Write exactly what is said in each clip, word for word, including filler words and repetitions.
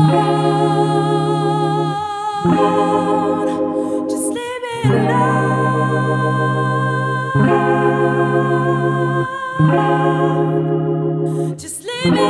alone. Just leave me alone. Just leave me alone. Just leave me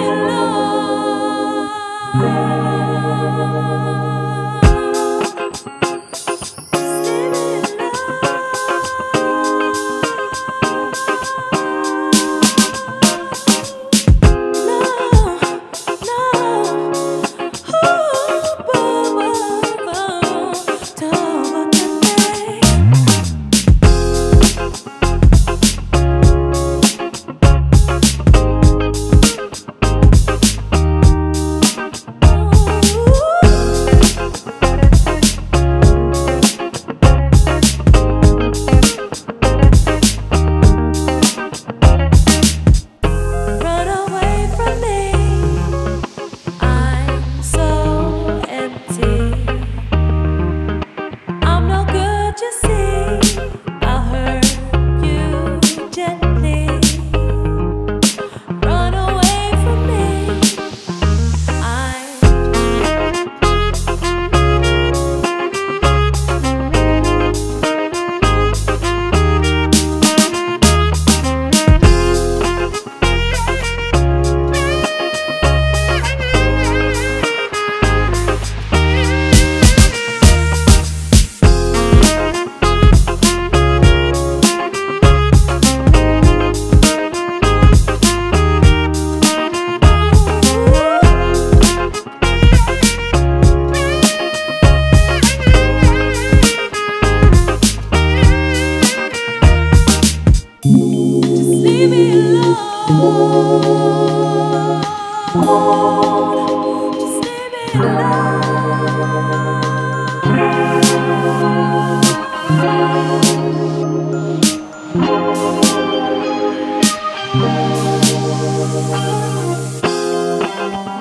alone.